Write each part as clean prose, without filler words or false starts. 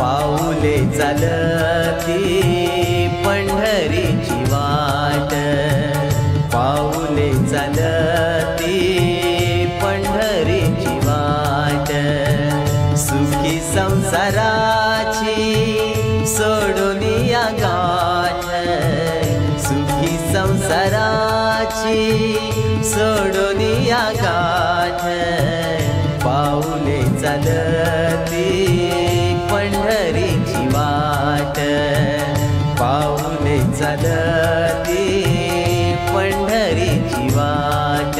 पाऊले चालती पंढरीची वाट, पाऊले चालती पंढरीची वाट, सुखी संसाराची सोडूनिया गाठ, सुखी संसाराची सोडूनिया गाठ, पाऊले चालती पंढरीची वाट, पाऊले चालती पंढरीची वाट.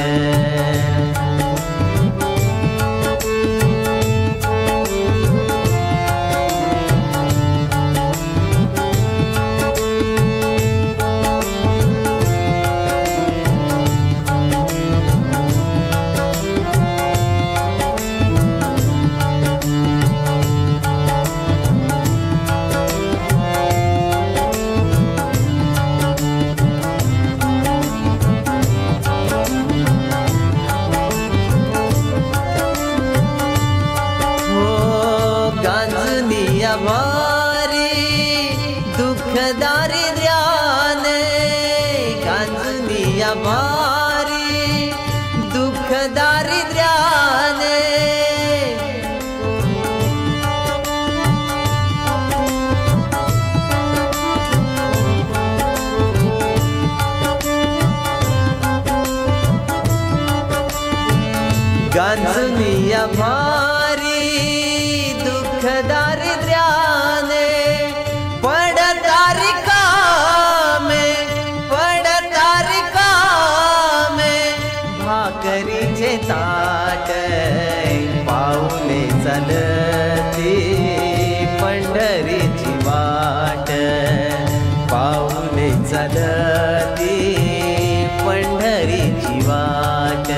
गांजनिया भारी दुख दारिद्र्याने पडतारिका में भाकरीचे ताट, पाऊले चालती पंढरीची वाट, पाऊले चालती पंढरीची वाट.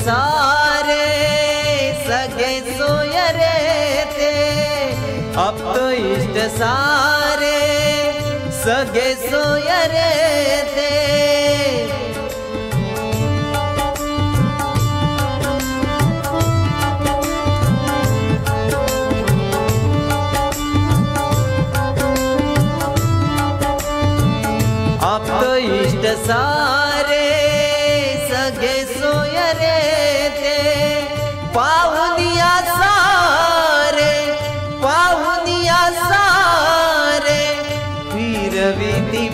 सारे सगे सोय रे थे, अब तो इष्ट सारे सगे सोय रे थे, अब तो इष्ट सारे सगे सोय रे ते, पाहुनिया सारे फिरविती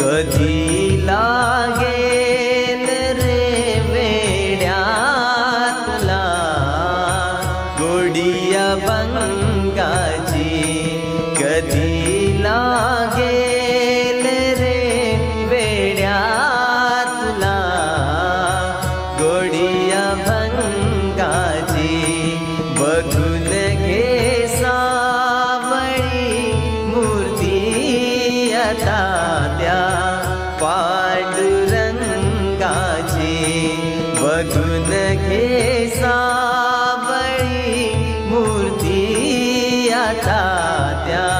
कधी लागेल रे वेड्या तुला गोडिया बंगाची, कधी लागेल रे वेड्या तुला गोडिया बंगाची। बघून घे सावळी मूर्ती आता त्या पांडुरंगाची, बघून घे सावळी मूर्ती आता त्या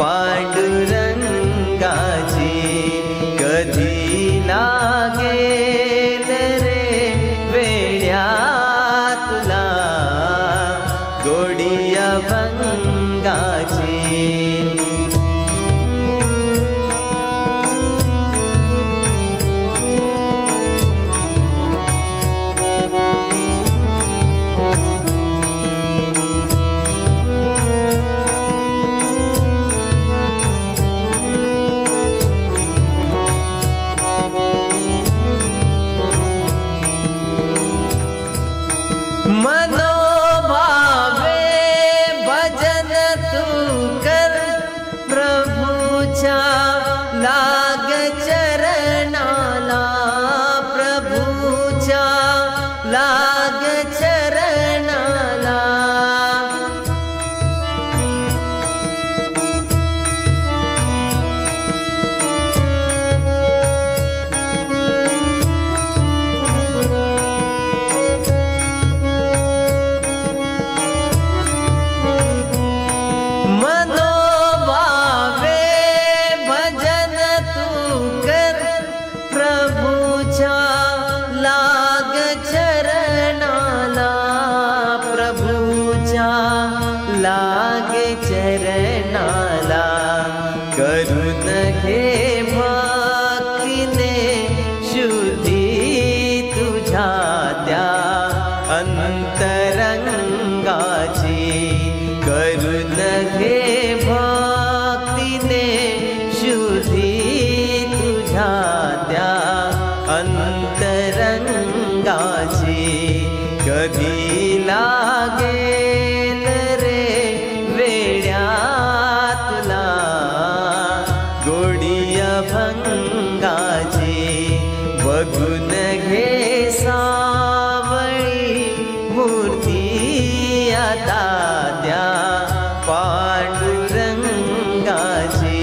पांडुरंगाची। कधी लागेल रे वेड्या तुला गोडिया भंगाची। मनोभावे भजन तू कर प्रभूचा लाग चरणाला, प्रभूचा लाग चरणाला। लागे चरणाला करून घे भक्तीने शुद्धी तुझ्या त्या अंतरंगाची, करून घे भक्तीने अभंगाचे बघून घे सावळी मूर्ती आता द्या पांडुरंगाचे.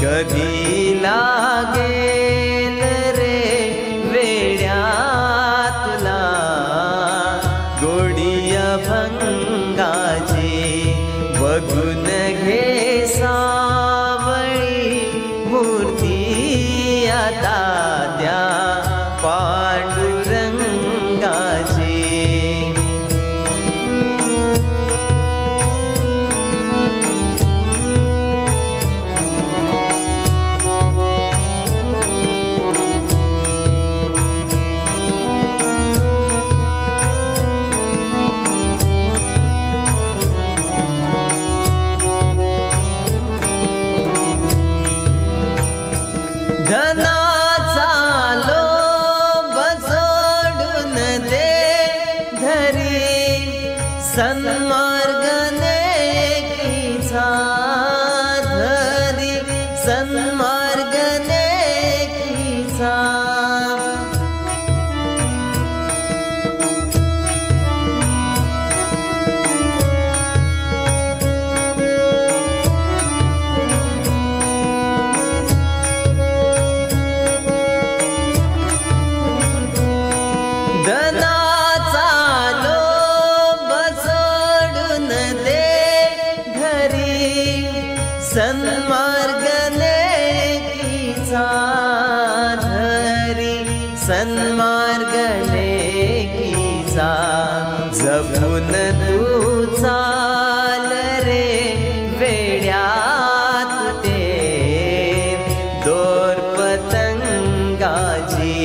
कधी लागेल रे वेड्या तुला गोडी अभंगाची बघून घे सावळी मूर्ती आता द्या पांडुरंगाची. जपून तू चाल रे वेड्यात ते दोर पतंगाची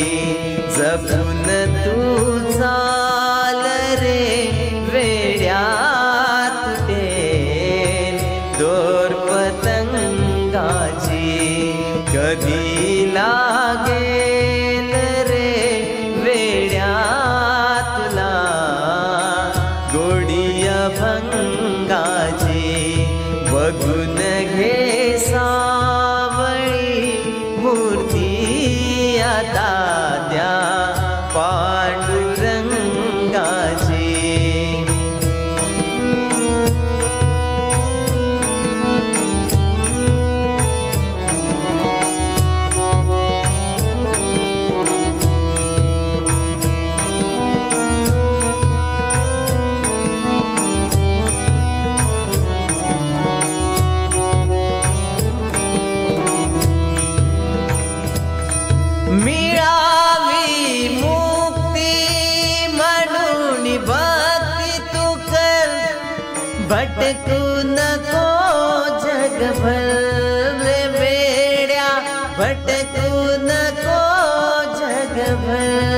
जपून तू चाल रे वेड्यात ते दोर पतंगाची कधी लागेल रे वेड्या भंगाची बघून घे सावळी मूर्ती आता द्या पांडुरंगाची. भटकू नको जगभर रे वेड्या भटकू नको जगभर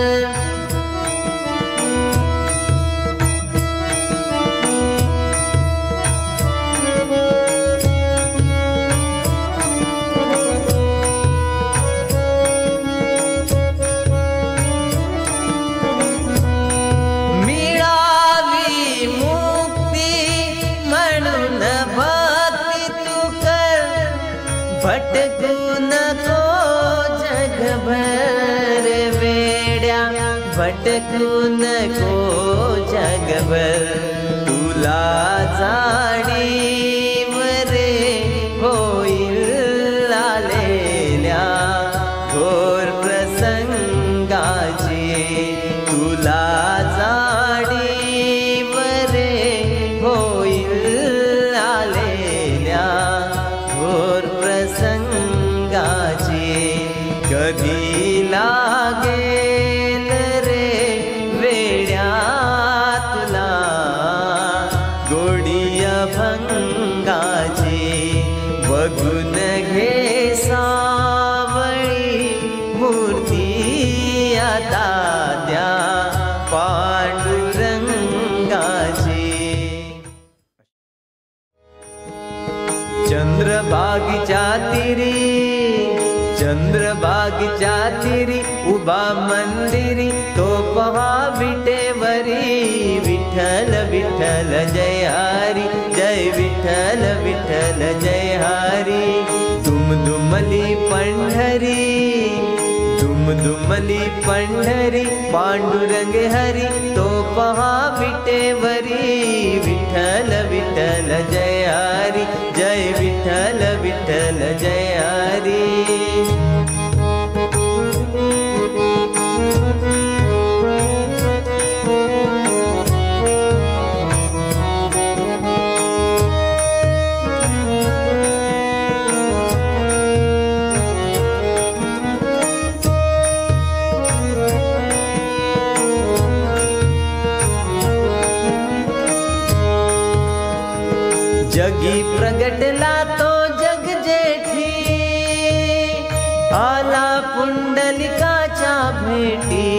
भटकूना को जगभर वेड्या, भटकूना को जगभर तुला जाणीव मरे होईल आलेल्या घोर प्रसंगाची तुला जाणीव मरे होईल आलेल्या घोर प्रसंगाची कधी लागेल रे वेड्या भंगाची बघून घे सावळी मूर्ती आता द्या पांडुरंगाची चंद्रभागीच्या तिरी चंद्रभागीच्या तिरी उभा मंदिरी तो पहा विटेवरी विठ्ठल विठ्ठल जय हरी जय विठ्ठल विठ्ठल जय हरी दुमदुमली पंढरी दुमदुमली पंढरी पांडुरंग हरी तो पहा विटेवरी विठ्ठल विठ्ठल जय हरी जय विठ्ठल विठ्ठल जय हरी जगी प्रगटला तो जग जेठी आला पुंडलिकाच्या भेटी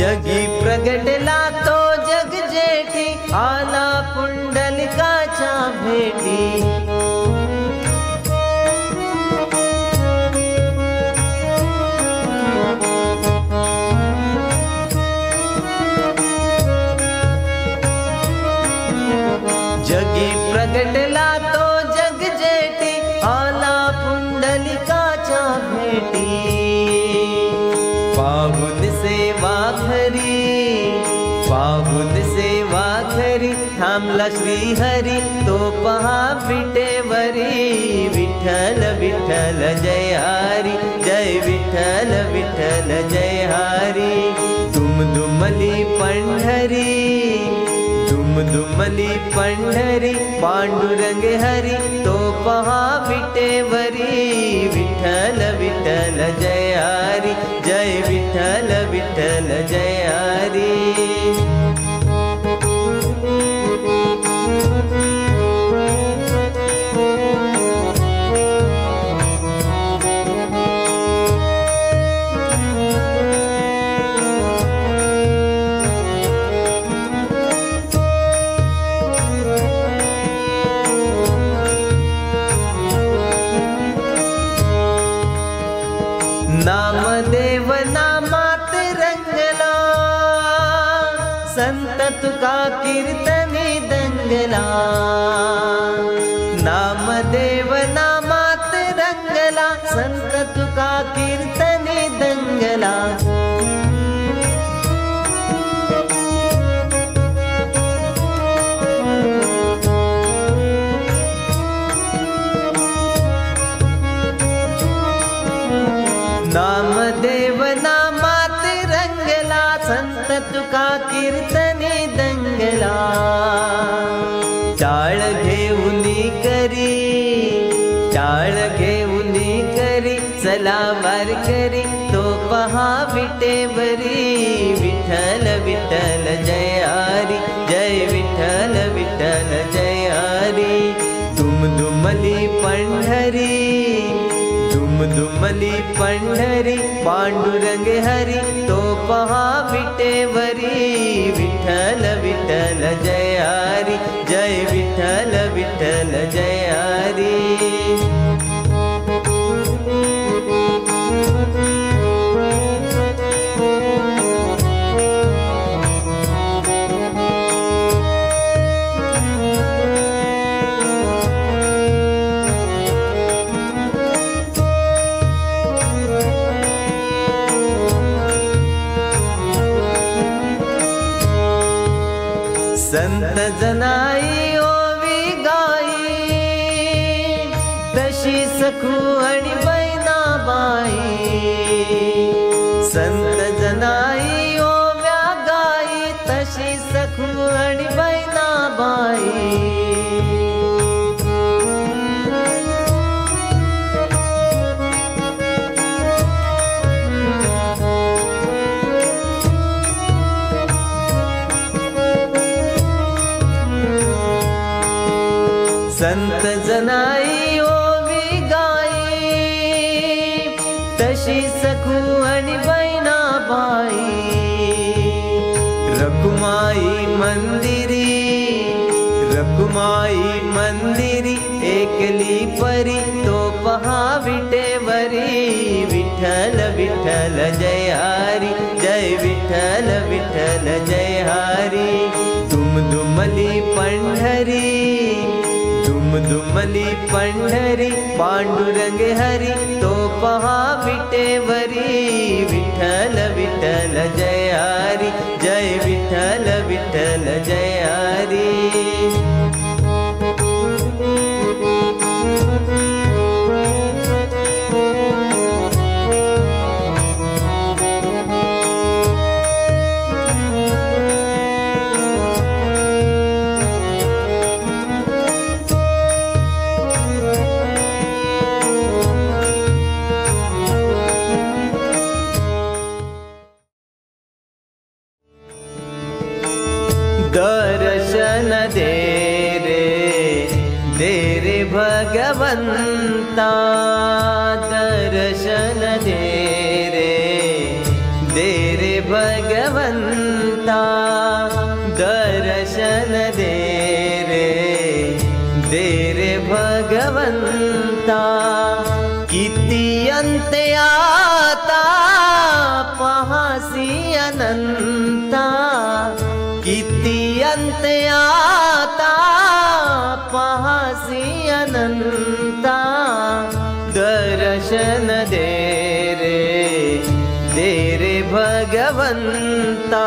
जगी प्रगटला तो जग जेठी आला पुंडलिकाच्या भेटी जगी प्रगटला तो जग जेठी आला पुंडलिकाच्या भेटी पाहून सेवा घरी पाहून सेवा घरी थांबला श्रीहरी तो पहा विटेवरी विठ्ठल विठ्ठल जय हरी जय विठ्ठल विठ्ठल जय हरी दुमदुमली पंढरी दुमदुमली पंढरी पांडुरंग हरी तो पहा विटेवरी विठ्ठल विठ्ठल जय हरी जय विठ्ठल विठ्ठल जय हरी नामदेव नामात रंगला संत तुका कीर्तनी दंगला नामदेव नामात रंगला संत तुका कीर्तनी दंगला नामदेव नामात रंगला संत तुका कीर्तने दंगला टाळ घेऊनी करी चला वारकरी तो पहा विटेवरी विठ्ठल विठ्ठल जय हरी जय विठ्ठल विठ्ठल जय हरी दुमदुमली पंढरी दुमदुमली पंढरी पांडुरंग हरी तो पहा विटेवरी विठ्ठल विठ्ठल जय हरी जय विठ्ठल विठ्ठल जय हरी संत जनाई ओवी गाई दशी सखू अणी बैना बाई संत जनाई ओव्या गाई तशी सखू अणी बैना बाई संत जनाई ओवी गाई तशी सखू अणी बैना बाई रकुमाई मंदिरी एकली परी तो पहा विटेवरी विठ्ठल विठ्ठल जय हरी जय विठ्ठल विठ्ठल जय हरी तुम दुमली पंढरी दुमदुमली पंढरी पांडुरंग हरि तो पहा विटेवरी विठ्ठल विठ्ठल जय हरि जय विठ्ठल विठ्ठल जय हरि भगवंता दर्शन दे रे भगवंता दर्शन दे रे भगवंता किती अंत आता पहासी अनंता किती अंत आता पहासी अनंता दर्शन दे रे भगवंता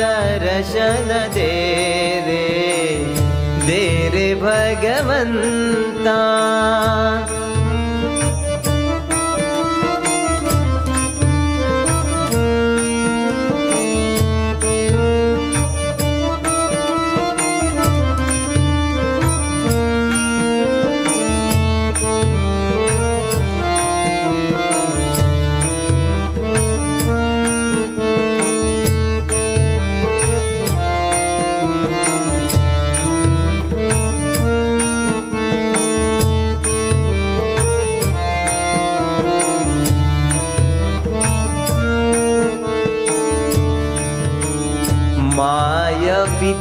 दर्शन दे रे भगवंता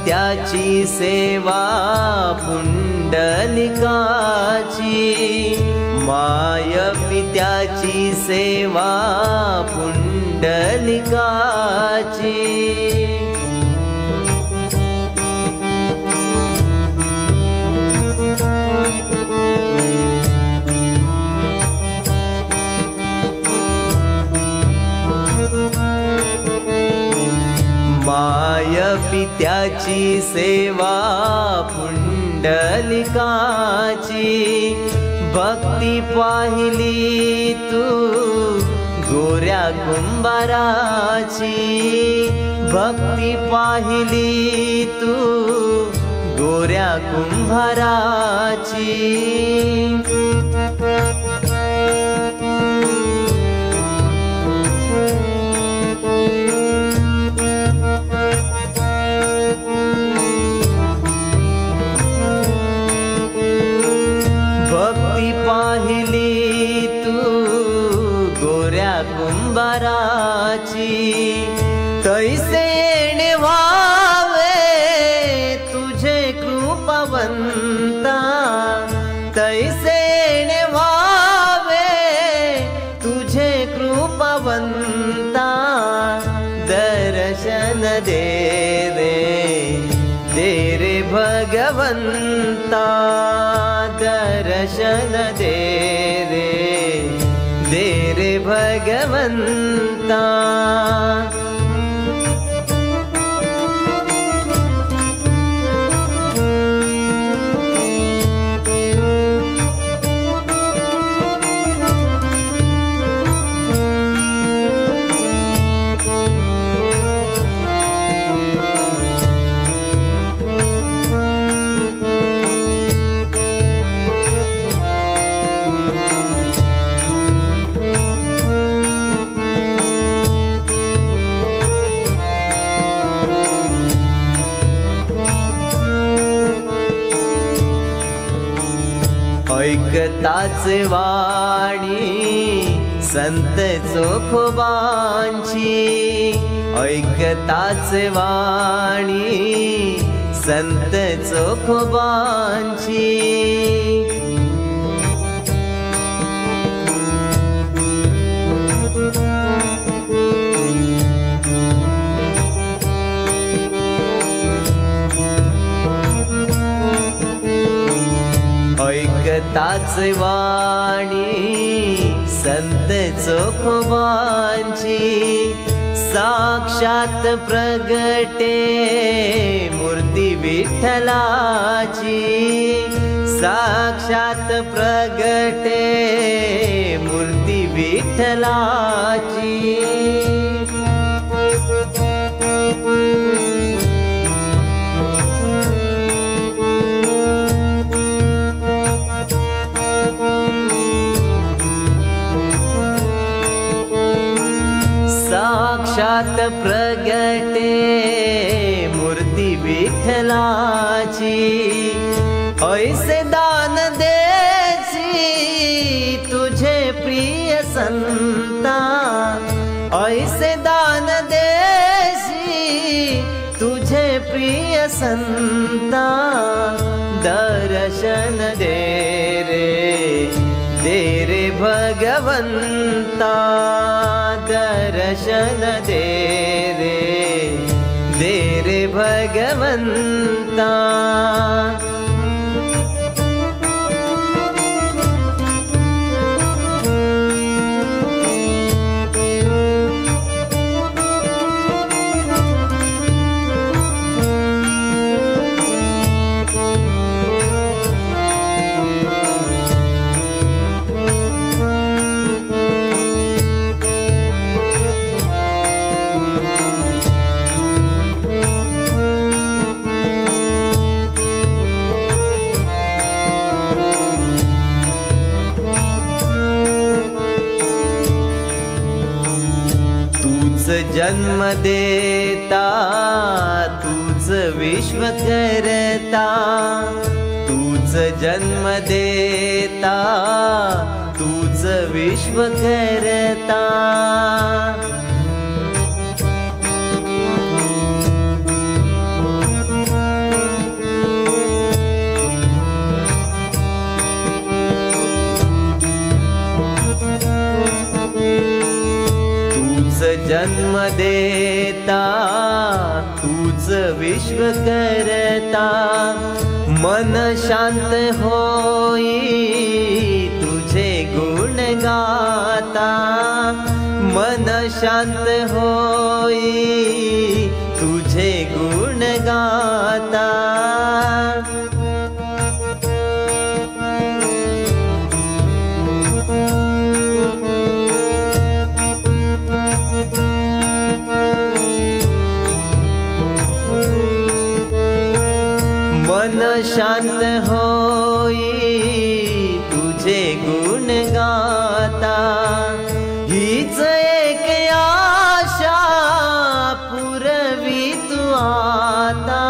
त्याची सेवा पुंडलिकाची मायपित्याची सेवा पुंडलिकाची मायपित्याची सेवा पुंडलिकाची भक्ति पाहिली तू गोऱ्या कुंभाराची भक्ति पाहिली तू गोऱ्या कुंभाराची तैसे निभावे तुझे कृपावंता तैसे निभावे तुझे कृपावंता दर्शन दे रे भगवंता दर्शन दे रे भगवंता भक्ताचे वाणी संत चोखोबांची ऐकताचे वाणी संत चोखोबांची ऐकताचे वाणी संत चोखोबांची साक्षात प्रगटे मूर्ति विठ्ठलाची साक्षात प्रगटे मूर्ति विठ्ठलाची साक्षात प्रगटे मूर्ति विठ्ठलाची ऐसे दान देसी तुझे प्रिय संता ऐसे दान देसी तुझे प्रिय संता दर्शन दे रे भगवंता दर्शन दे रे भगवंता जन्म देता तूच विश्व करता तूच जन्म देता तूच विश्व करता जन्म देता तूच विश्व करता मन शांत होई तुझे गुण गाता मन शांत होई तुझे गुण गाता शांत होई तुझे गुण गाता हीच एक आशा पुरवी तू आता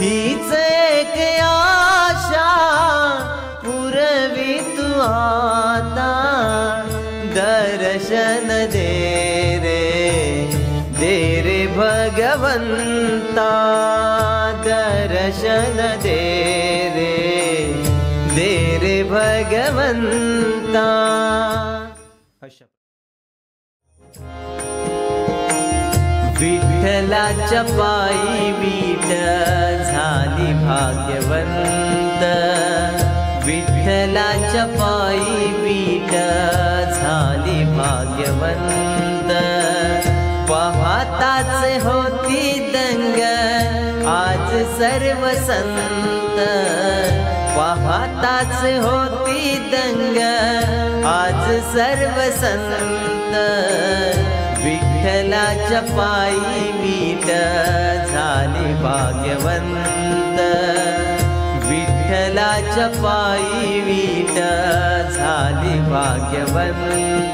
हीच एक आशा पुरवी तू आता दर्शन दे रे भगवंता दर्शन दे रे भगवंता विठ्ठलाच्या पायी वीट झाली भाग्यवंत विठ्ठलाच्या पायी वीट झाली भाग्यवंत पाहताच होती दंग आज सर्व संत पाहताच होती दंग आज सर्व संत विठ्ठलाच्या पायी वीट झाली भाग्यवंत विठ्ठलाच्या पायी वीट झाली भाग्यवंत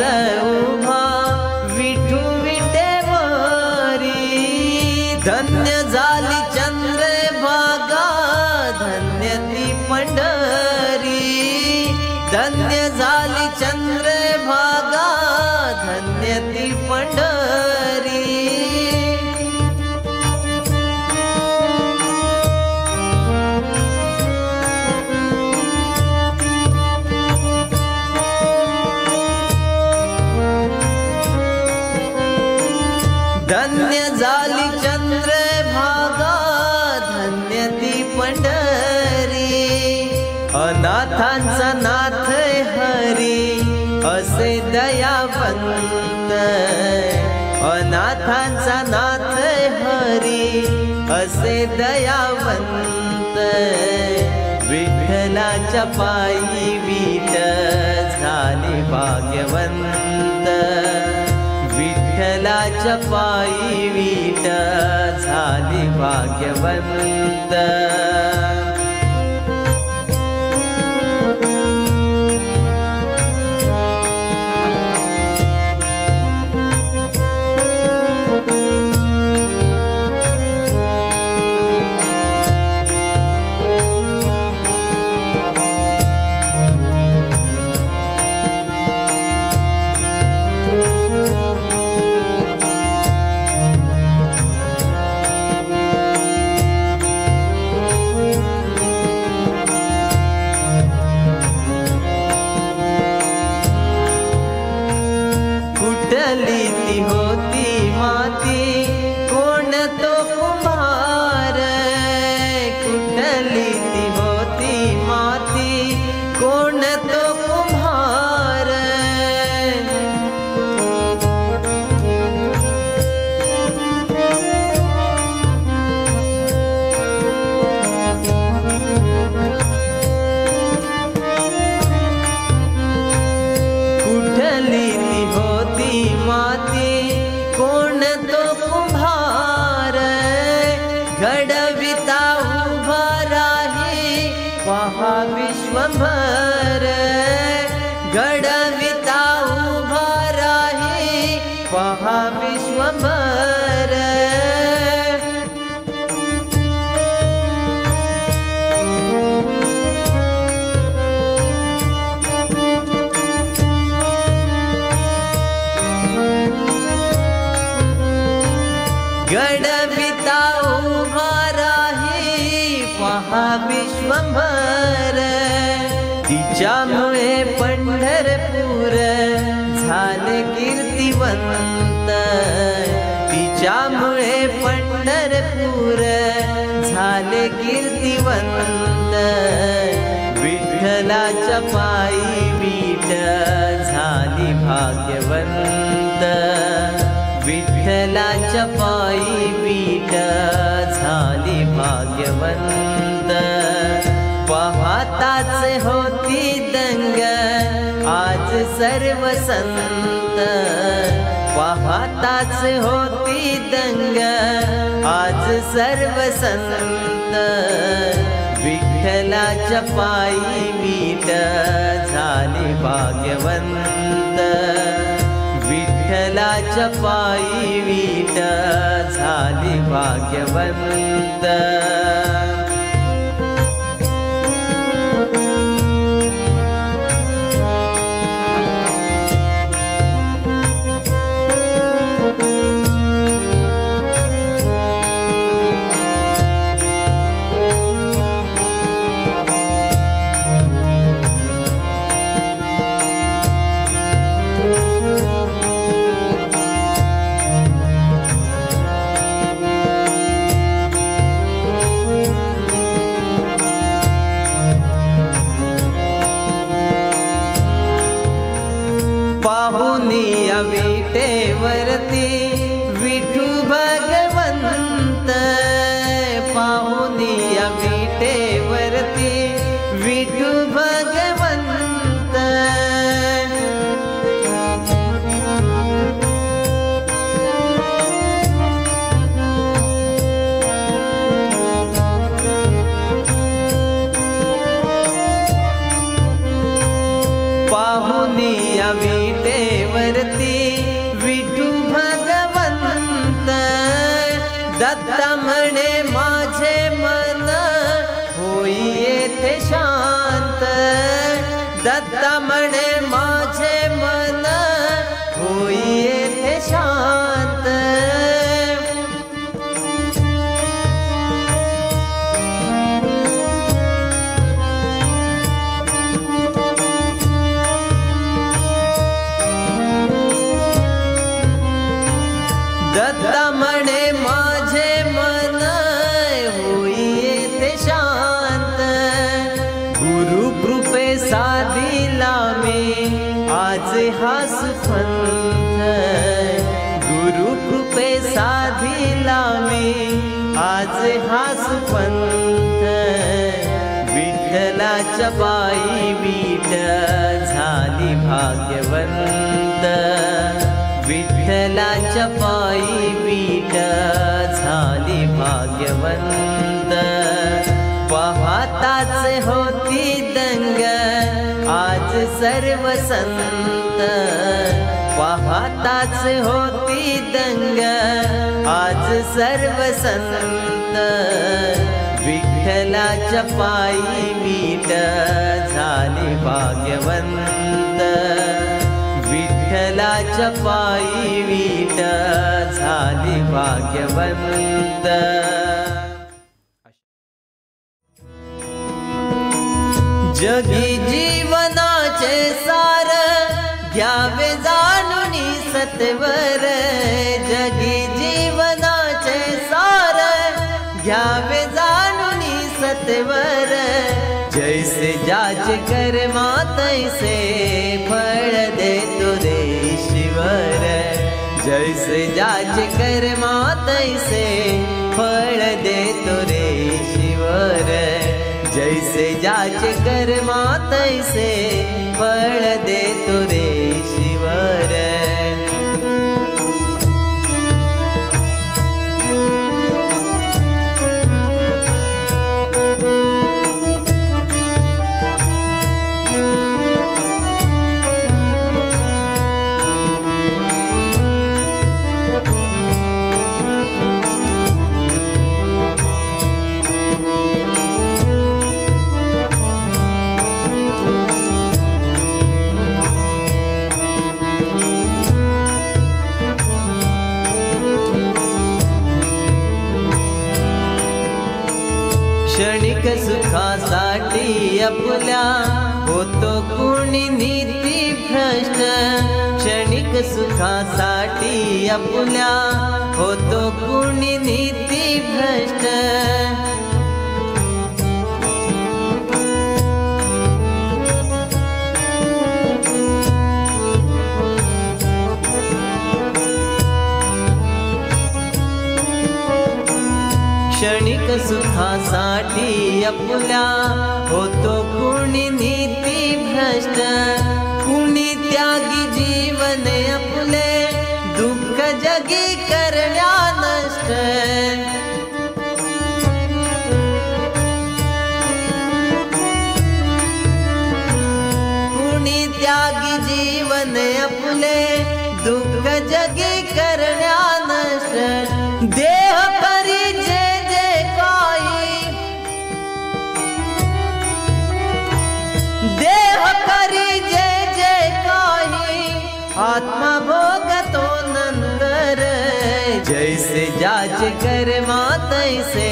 सौभा विठुविटे वारी धन्य झाली चंद्रभागा धन्य ती पंढरी धन्य झाली चंद्रभागा धन्य ती पंढरी धन्य झाली चंद्रभागा धन्य ती पंढरी अनाथांचा नाथ हरी असे दयावंत अनाथांचा नाथ हरी असे दयावंत विठ्ठलाच्या पायी वीट झाले भाग्यवंत विठ्ठलाच्या पायी वीट झाली भाग्यवंत होती माती कोण तो कुंभार कुंडली ती होती माती कोण तो कुंभार कुंडली ती होती माती कोण तो कुंभार घडविता उभा राही पहा विश्वभर घडविता उभा राही पहा विश्वभर घडविता उभा राही पहा विश्वभर तिच्यामुळे पंढरपूर झाले कीर्तिवंत तिच्यामुळे पंढरपूर झाले कीर्तिवंत विठ्ठलाच्या पायी वीट झाली भाग्यवंत विठ्ठलाच्या पायी वीट झाली भाग्यवंत पाहताच होती दंग आज सर्व संत पाहताच होती दंग आज सर्व संत विठ्ठलाच्या पायी वीट झाली भाग्यवंत विठ्ठलाच्या पायी वीट झाली भाग्यवंत पाहुनिया विटेवरती विठू भगवंत पाहुनिया विटेवरती विठू भगवंत पाहुनिया विटेवरती दत्त म्हणे माझे मन होईये ते शांत, दत्त म्हणे माझे मन होईये ते शांत। दत्त म्हणे माझे मन होईये ते शांत, गुरु कृपे साधिला मी आज हास पंथ, गुरु कृपे साधिला मी आज हास पंथ। विठ्ठलाच्या पायी वीट झाली भाग्यवंत, विठ्ठलाच्या पायी वीट झाली भाग्यवंत। पाहताच होती दंग आज सर्व संत, पाहताच होती दंग आज सर्व संत। विठ्ठलाच्या पायी वीट झाली भाग्यवंत, विठ्ठलाच्या पायी वीट झाली भाग्यवंत। जगी जीवनाचे सार घ्यावे जाणून सत्वर, जगी जीवनाचे सार घ्यावे जाणून सत्वर। जैसे जाच कर्मा तैसे फळ देतो देशीवर, जैसे जाच कर्मा तैसे फळ देतो देशीवर। जैसे जाच कर्मा तैसे फळ देतो देशीवर। क्षणिक सुखासाठी आपल्या होतो कुणी नीती भ्रष्ट, क्षणिक सुखासाठी आपल्या होतो कुणी नीती भ्रष्ट। क्षणिक सुखासाठी आपल्या होतो कुणी नीती भ्रष्ट, कुणी त्यागी जीवन आपले दुःख जगी करण्या नष्ट। कुणी त्यागी जीवन आपले दुःख जगी करण्या नष्ट। देह परिजे आत्मा भोगतो नंतर, जैसे जाच कर्मा तैसे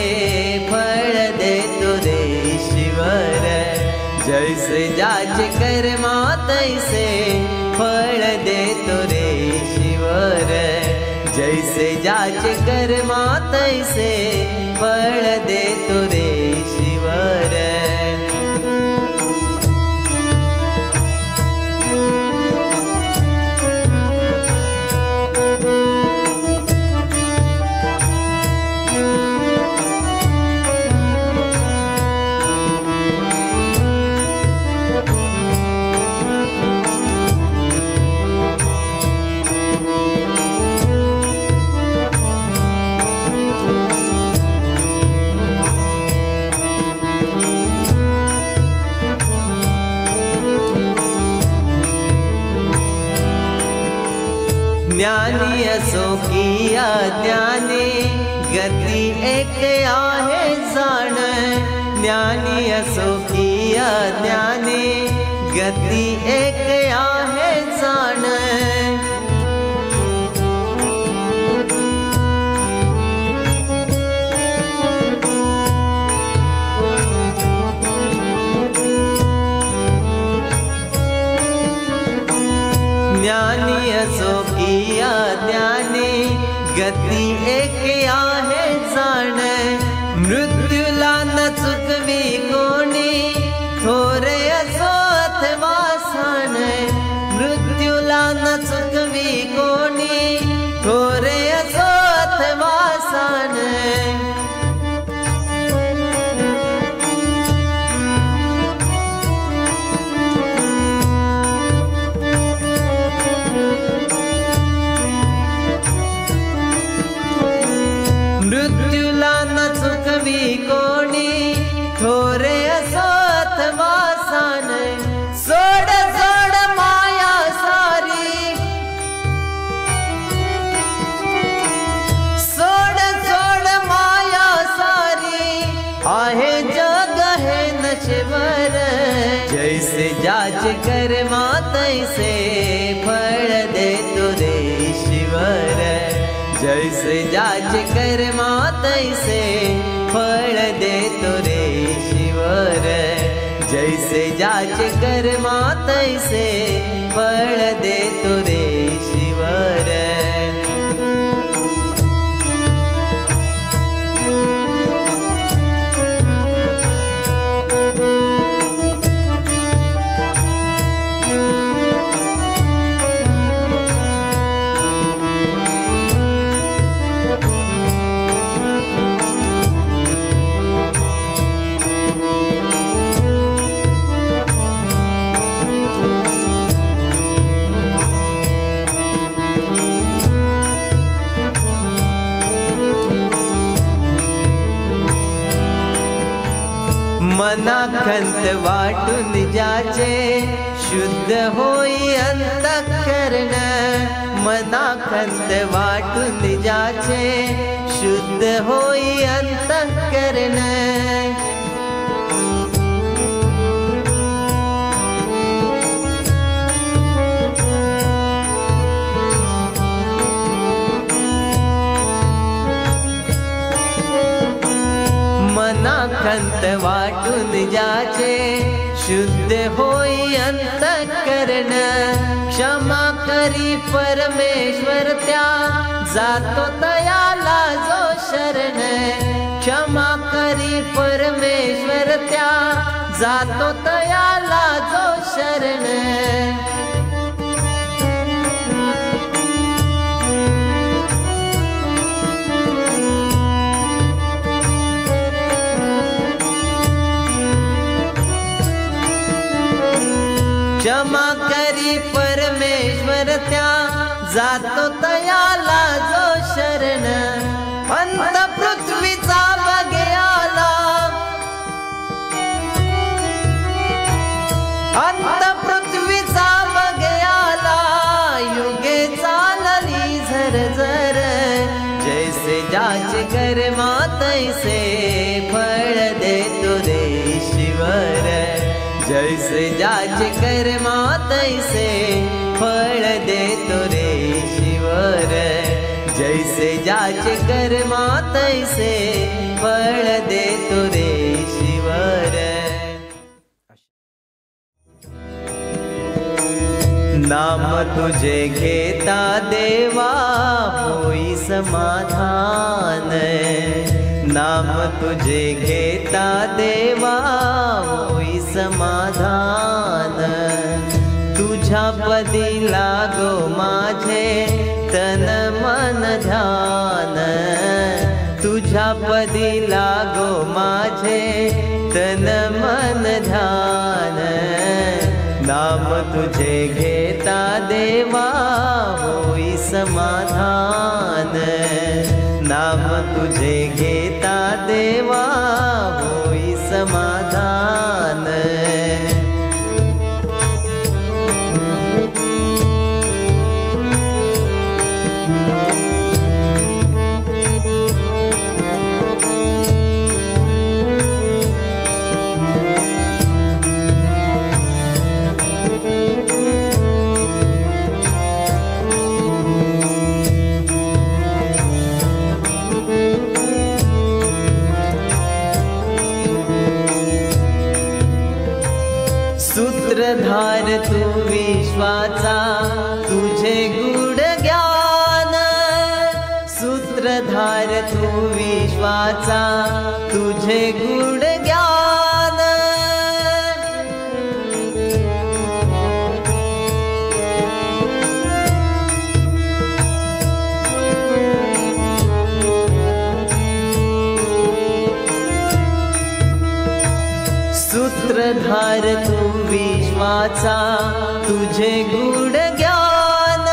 फळ देतो देशीवर, जैसे जाच कर्मा तैसे फळ देतो देशीवर। जैसे जाच कर्मा तैसे फळ देतो देशीवर। ज्ञानी असो की अज्ञानी, गती एक आहे जाण ज्ञानी असो की अज्ञानी गती एक आहे जाण ज्ञानी असो की अज्ञानी गती एक आहे जाण मृत्युला न चुकवी कोणी थोरे असो अथवा साण मृत्युला न चुकवी कोणी थोरे असो अथवा साण जाच कर मातै से फल दे तुरे ईश्वर जैसे जाच कर मातै से फल दे तुरे ईश्वर जैसे जाच कर मातै से फल दे तुरे ईश्वर मना खंत वाटून जाचे शुद्ध होई अंतःकरण मना खंत वाटून जाचे शुद्ध होई अंतःकरण खंत वाटून जाचे शुद्ध होई अंतःकरण क्षमा करी परमेश्वर त्या जातो तयाला जो शरण क्षमा करी परमेश्वर त्या जातो तयाला जो शरण क्षमा करी परमेश्वर त्या जातो तयाला जो शरण अंत पृथ्वीचा बघ्याला अंत पृथ्वीचा बघ्याला युगे चालली झरझर जैसे जाच कर मातैसे फळ दे तुरे ईश्वर जैसे जाच कर मातैसे फल दे तुरे ईश्वर जैसे जाच कर मातैसे फल दे तुरे ईश्वर नाम तुझे घेता देवा होई समाधान नाम तुझे घेता देवा होई समाधान तुझ्या पदी लागो माझे तन मन ध्यान तुझ्या पदी लागो माझे तन मन ध्यान नाम तुझे घेता देवा होई समाधान नाम तुझे घेता देवा होई समाधान सूत्रधार तू विश्वाचा तुझे गुड ज्ञान, सूत्रधार तू विश्वाचा तुझे गुड ज्ञान। सूत्रधार तू विश्वाचा तुझे गुड ज्ञान,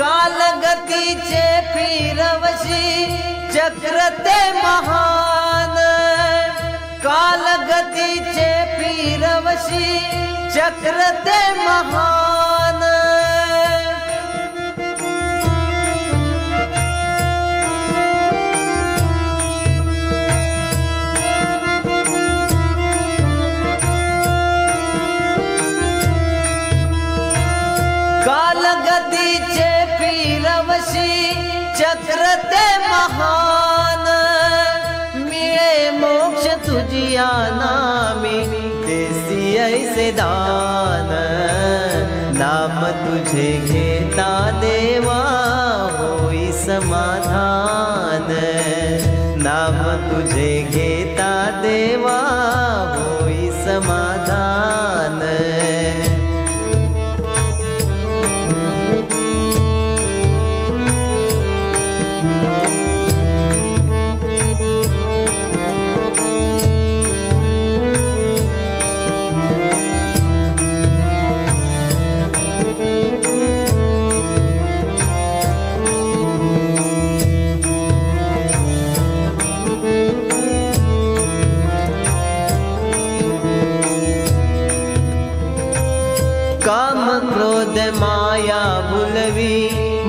कालगतीचे फिरवशी चक्रते महान, कालगतीचे फिरवशी चक्रते महान। कालगतीचे फिरवशी चक्रते महान, मिळे मोक्ष तुझिया नामी देसी ऐसे दान, नाम तुझे घेता देवा होई समाधान, नाम तुझे घेता देवा होई समाधान। काम क्रोध माया बुलवी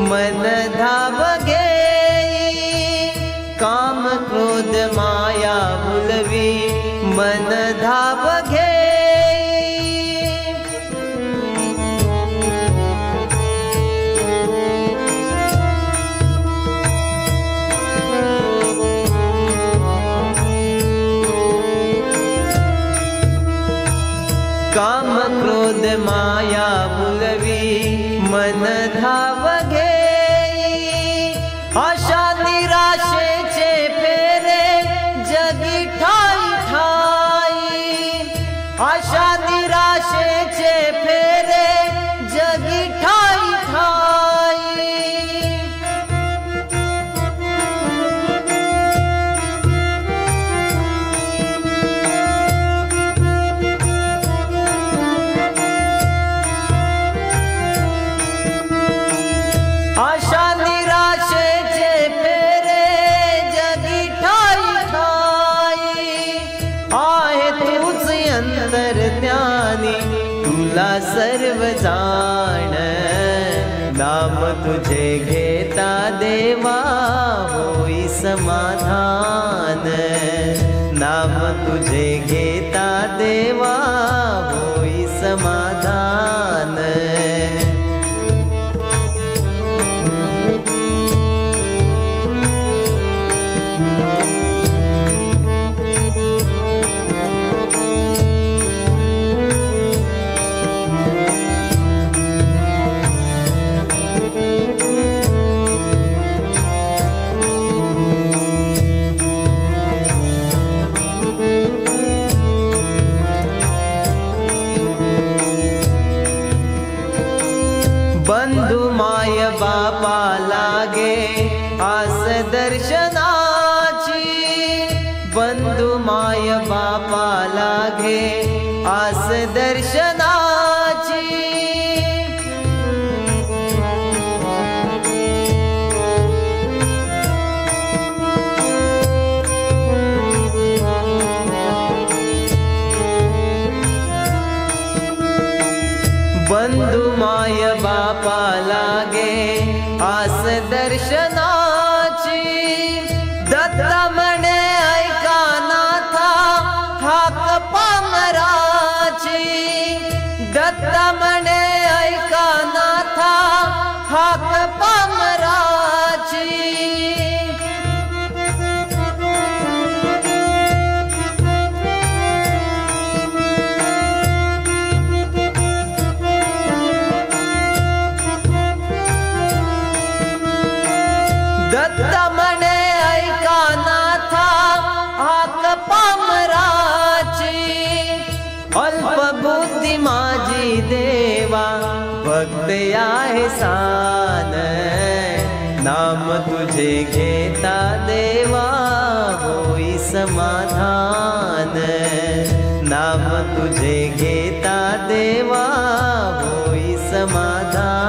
मन धाव गेई, काम क्रोध माया बुलवी मन धाव गेई। काम क्रोध माया बुलवी मन धाव घेई, आशा निराशेचे फेरे जगी ठाई ठाई, आशा निराशेचे फेरे जगी ठाई ठाई। आशा निराशेचे फेरे जगी ठाई ठाई, आहे तूच अंतर्यामी तुला सर्व जाण, नाम तुझे घेता देवा होई समाधान, नाम तुझे घेता देवा होई समाधान। बंधु माय बापा लागे आस दर्शनाची, बंधु माय बापा लागे आस दर्शनाची। बंधु माय बापा लागे आस दर्शनाची, दत्ता म्हणे ऐका नाथा हाक पामराची, दत्ता म्हणे ऐका नाथा हाक पामराची। बुद्धि माझी देवा, भक्त या एहसान नाम तुझे घेता देवा, होई समाधान नाम तुझे घेता देवा, होई समाधान।